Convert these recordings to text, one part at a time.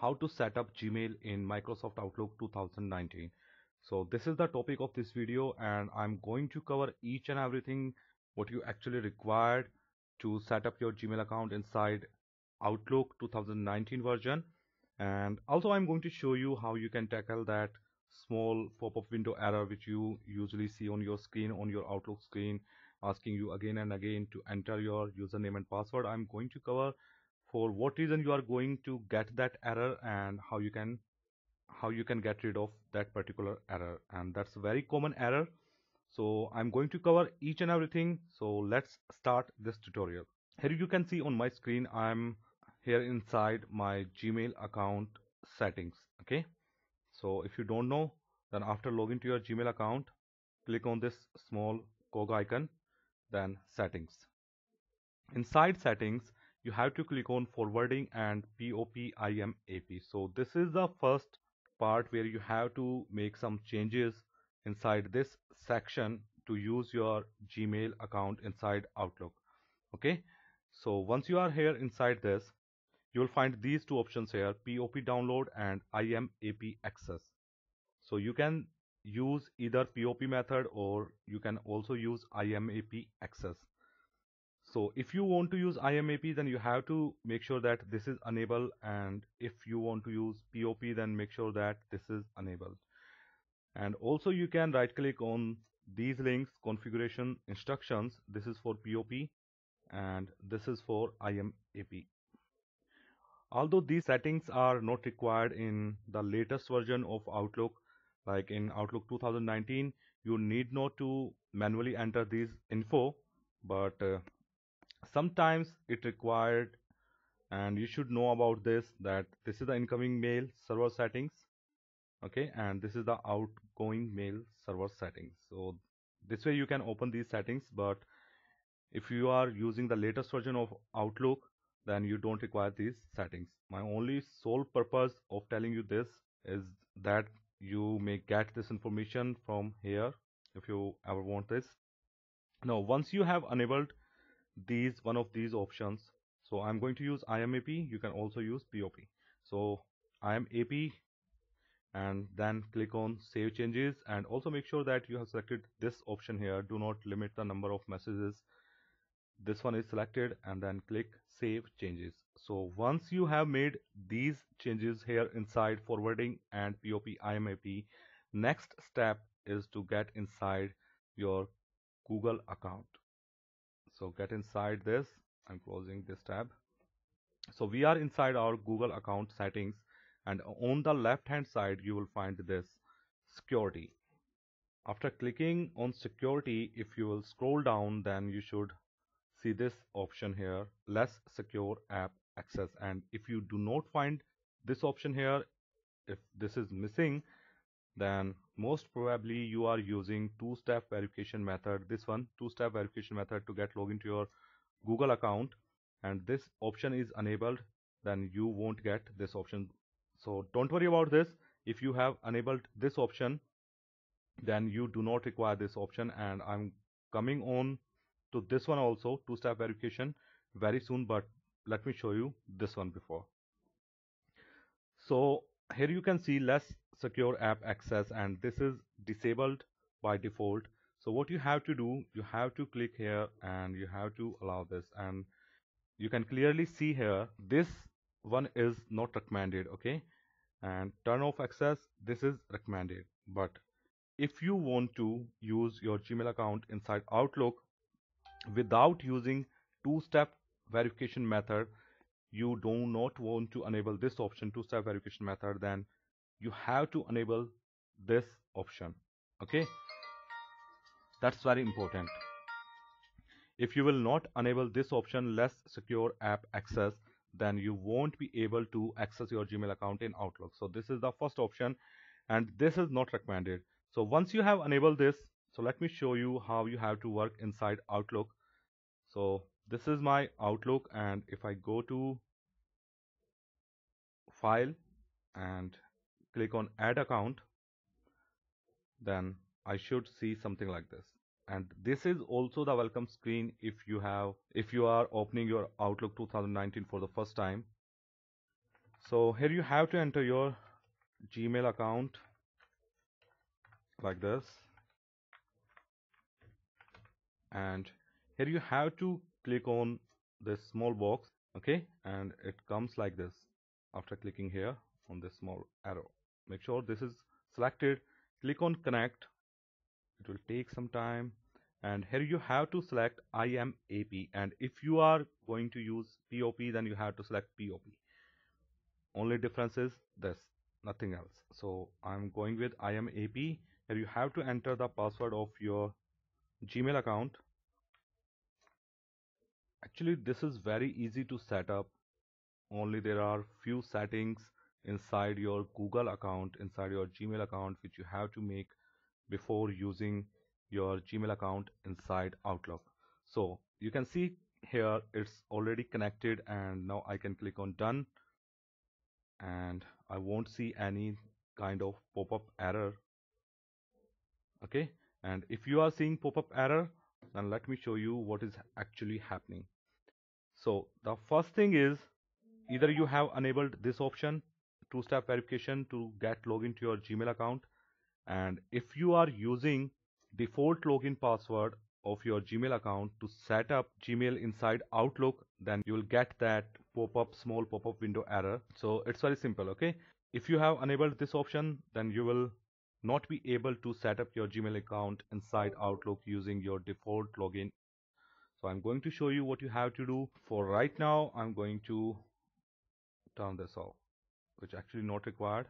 how to set up Gmail in Microsoft Outlook 2019. So this is the topic of this video, and I'm going to cover each and everything what you actually required to set up your Gmail account inside Outlook 2019 version. And also I'm going to show you how you can tackle that small pop-up window error which you usually see on your screen, on your Outlook screen, asking you again and again to enter your username and password. I'm going to cover for what reason you are going to get that error and how you can get rid of that particular error. And that's a very common error, so I'm going to cover each and everything. So let's start this tutorial. Here you can see on my screen I'm here inside my Gmail account settings. Okay, so if you don't know, then after login to your Gmail account, click on this small cog icon, then settings. Inside settings you have to click on forwarding and POP IMAP. So this is the first part where you have to make some changes inside this section to use your Gmail account inside Outlook. Okay, so once you are here inside this, you will find these two options here, POP download and IMAP access. So you can use either POP method or you can also use IMAP access. So if you want to use IMAP, then you have to make sure that this is enabled, and if you want to use POP, then make sure that this is enabled. And also you can right click on these links, configuration instructions. This is for POP and this is for IMAP. Although these settings are not required in the latest version of Outlook, like in Outlook 2019, you need not to manually enter these info, but sometimes it required, and you should know about this, that this is the incoming mail server settings. Okay, and this is the outgoing mail server settings. So this way you can open these settings, but if you are using the latest version of Outlook, then you don't require these settings. My only sole purpose of telling you this is that you may get this information from here if you ever want this. Now once you have enabled one of these options, so I'm going to use IMAP. You can also use POP. So IMAP, and then click on save changes, and also make sure that you have selected this option here, do not limit the number of messages. This one is selected, and then click save changes. So once you have made these changes here inside forwarding and POP IMAP, next step is to get inside your Google account. So get inside this. I'm closing this tab. So we are inside our Google account settings, and on the left hand side you will find this security. After clicking on security, if you will scroll down, then you should see this option here, less secure app access. And if you do not find this option here, if this is missing, then most probably you are using two-step verification method, this one, two-step verification method to get login to your Google account, and this option is enabled, then you won't get this option. So don't worry about this. If you have enabled this option, then you do not require this option, and I'm coming on to this one also, two-step verification, very soon, but let me show you this one before. So here you can see less secure app access, and this is disabled by default. So what you have to do, you have to click here and you have to allow this, and you can clearly see here this one is not recommended. Okay, and turn off access, this is recommended. But if you want to use your Gmail account inside Outlook without using two-step verification method, you do not want to enable this option, two-step verification method, then you have to enable this option. Okay, that's very important. If you will not enable this option, less secure app access, then you won't be able to access your Gmail account in Outlook. So this is the first option, and this is not recommended. So once you have enabled this, so let me show you how you have to work inside Outlook. So this is my Outlook, and if I go to file and click on add account, then I should see something like this. And this is also the welcome screen if you are opening your Outlook 2019 for the first time. So here you have to enter your Gmail account like this, and here you have to click on this small box, okay, and it comes like this after clicking here on this small arrow. Make sure this is selected, click on connect. It will take some time, and here you have to select IMAP, and if you are going to use POP, then you have to select POP. Only difference is this, nothing else. So I'm going with IMAP. Here you have to enter the password of your Gmail account. Actually this is very easy to set up, only there are few settings inside your Google account, inside your Gmail account, which you have to make before using your Gmail account inside Outlook. So you can see here it's already connected, and now I can click on done, and I won't see any kind of pop-up error. Okay, and if you are seeing pop-up error, then let me show you what is actually happening. So the first thing is, either you have enabled this option, two-step verification to get login to your Gmail account, and if you are using default login password of your Gmail account to set up Gmail inside Outlook, then you will get that pop-up, small pop-up window error. So it's very simple, okay? If you have enabled this option, then you will not be able to set up your Gmail account inside Outlook using your default login. So I'm going to show you what you have to do. For right now, I'm going to turn this off, which actually not required,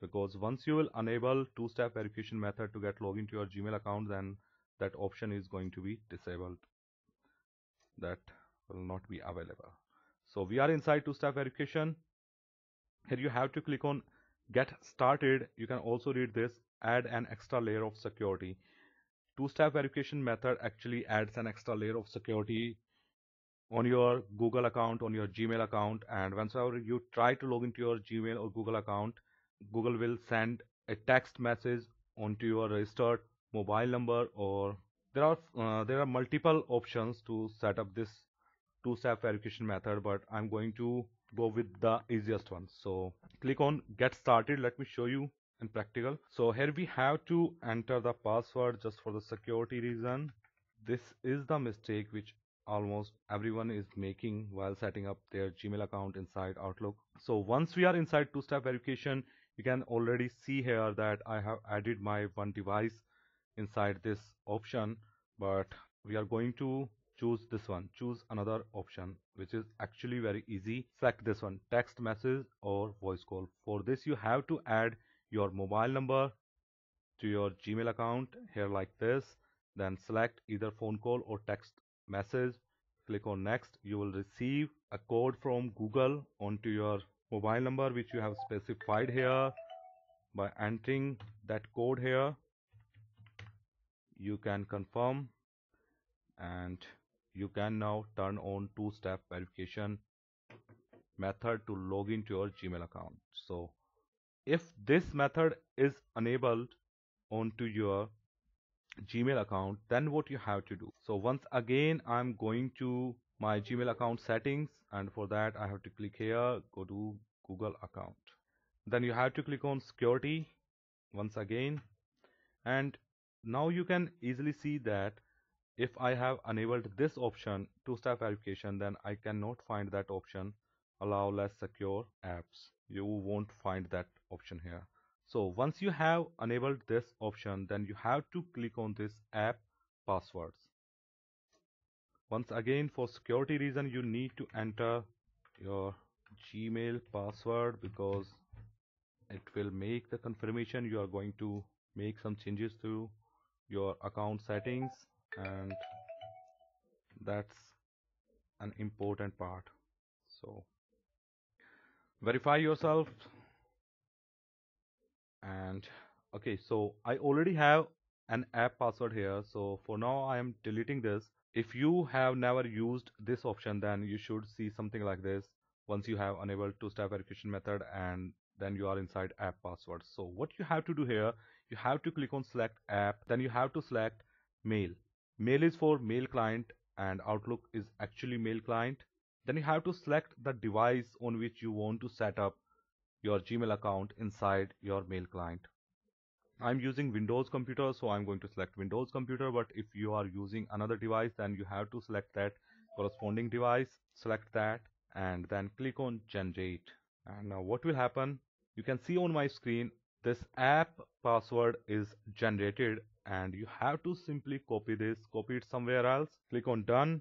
because once you will enable two-step verification method to get login to your Gmail account, then that option is going to be disabled, that will not be available. So we are inside two-step verification. Here you have to click on get started. You can also read this, add an extra layer of security. Two-step verification method actually adds an extra layer of security on your Google account, on your Gmail account, and whenever you try to log into your Gmail or Google account, Google will send a text message onto your registered mobile number, or there are multiple options to set up this two-step verification method, but I'm going to go with the easiest one. So click on get started. Let me show you in practical. So here we have to enter the password just for the security reason. This is the mistake which almost everyone is making while setting up their Gmail account inside Outlook. So once we are inside two-step verification, you can already see here that I have added my one device inside this option, but we are going to choose this one, choose another option, which is actually very easy. Select this one, text message or voice call. For this you have to add your mobile number to your Gmail account here like this, then select either phone call or text message, click on next. You will receive a code from Google onto your mobile number, which you have specified here. By entering that code here, you can confirm, and you can now turn on two-step verification method to log into your Gmail account. So if this method is enabled onto your Gmail account, then what you have to do. So once again I'm going to my Gmail account settings, and for that I have to click here, go to Google account, then you have to click on security once again, and now you can easily see that if I have enabled this option, two-step verification, then I cannot find that option, allow less secure apps. You won't find that option here. So once you have enabled this option, then you have to click on this app passwords. Once again, for security reason, you need to enter your Gmail password, because it will make the confirmation you are going to make some changes to your account settings, and that's an important part. So verify yourself. And okay, so I already have an app password here, so for now I am deleting this. If you have never used this option, then you should see something like this. Once you have enabled two-step verification method, and then you are inside app password. So what you have to do here, you have to click on select app, then you have to select mail. Mail is for mail client, and Outlook is actually mail client. Then you have to select the device on which you want to set up your Gmail account inside your mail client. I'm using Windows computer, so I'm going to select Windows computer, but if you are using another device, then you have to select that corresponding device, select that, and then click on generate. And now what will happen, you can see on my screen this app password is generated, and you have to simply copy this, copy it somewhere else, click on done.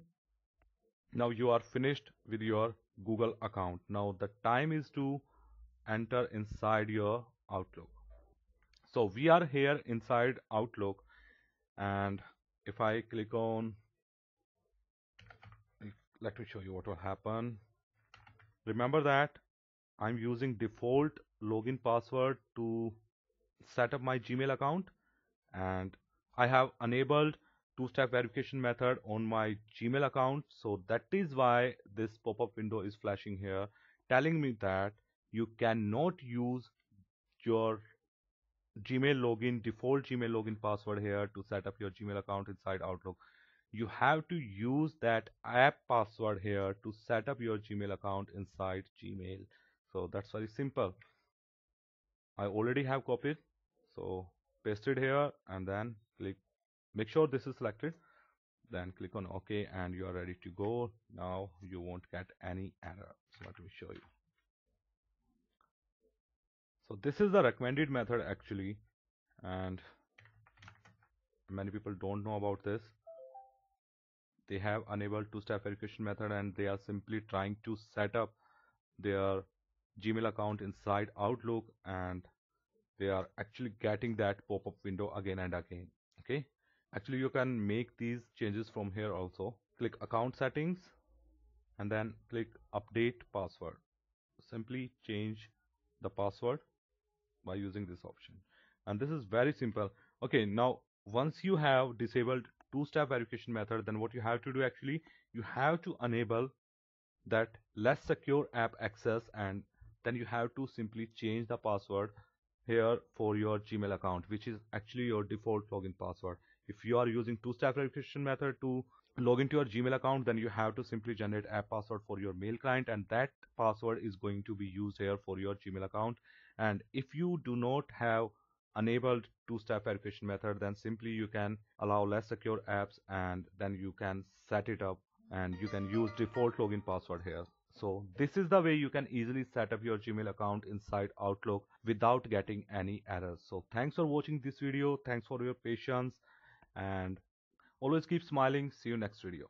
Now you are finished with your Google account. Now the time is to enter inside your Outlook. So we are here inside Outlook, and if I click on, let me show you what will happen. Remember that I'm using default login password to set up my Gmail account, and I have enabled two-step verification method on my Gmail account. So that is why this pop-up window is flashing here, telling me that you cannot use your Gmail login, default Gmail login password here to set up your Gmail account inside Outlook. You have to use that app password here to set up your Gmail account inside Gmail. So that's very simple. I already have copied, so paste it here and then click, make sure this is selected, then click on OK, and you are ready to go. Now you won't get any error. So let me show you. So this is the recommended method actually, and many people don't know about this. They have enabled two-step verification method, and they are simply trying to set up their Gmail account inside Outlook, and they are actually getting that pop-up window again and again. Okay, actually you can make these changes from here also. Click account settings and then click update password. Simply change the password by using this option, and this is very simple. Okay, now once you have disabled two-step verification method, then what you have to do actually, you have to enable that less secure app access, and then you have to simply change the password here for your Gmail account, which is actually your default login password. If you are using two-step verification method to log into your Gmail account, then you have to simply generate app password for your mail client, and that password is going to be used here for your Gmail account. And if you do not have enabled two-step verification method, then simply you can allow less secure apps, and then you can set it up and you can use default login password here. So this is the way you can easily set up your Gmail account inside Outlook without getting any errors. So thanks for watching this video. Thanks for your patience, and always keep smiling. See you next video.